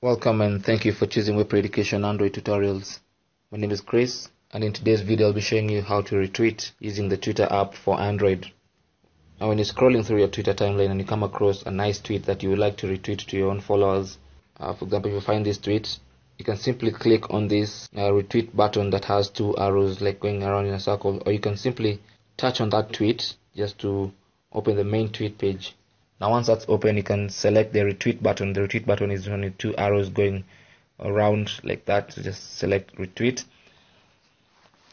Welcome and thank you for choosing WebPro Education Android tutorials. My name is Chris, and in today's video I'll be showing you how to retweet using the Twitter app for Android. Now when you're scrolling through your Twitter timeline and you come across a nice tweet that you would like to retweet to your own followers, for example, if you find this tweet, you can simply click on this retweet button that has two arrows like going around in a circle, or you can simply touch on that tweet just to open the main tweet page. Now once that's open, you can select the retweet button. The retweet button is only two arrows going around like that, so just select retweet.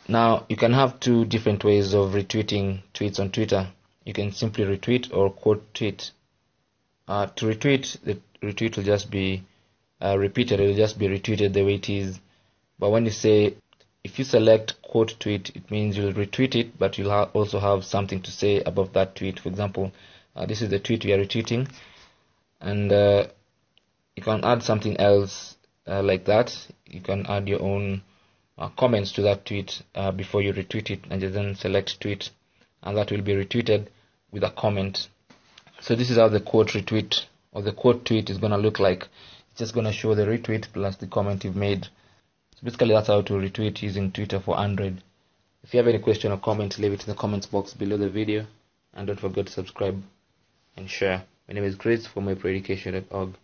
Now you can have two different ways of retweeting tweets on Twitter. You can simply retweet or quote tweet. To retweet, the retweet will just be repeated, it will just be retweeted the way it is. But when you say, if you select quote tweet, it means you'll retweet it, but you'll also have something to say above that tweet. For example, this is the tweet we are retweeting, and you can add something else like that. You can add your own comments to that tweet before you retweet it, and then select tweet, and that will be retweeted with a comment. So this is how the quote retweet or the quote tweet is going to look like. It's just going to show the retweet plus the comment you've made. So basically that's how to retweet using Twitter for Android. If you have any question or comment, leave it in the comments box below the video, and don't forget to subscribe and share. My name is Chris from WebPro Education.org.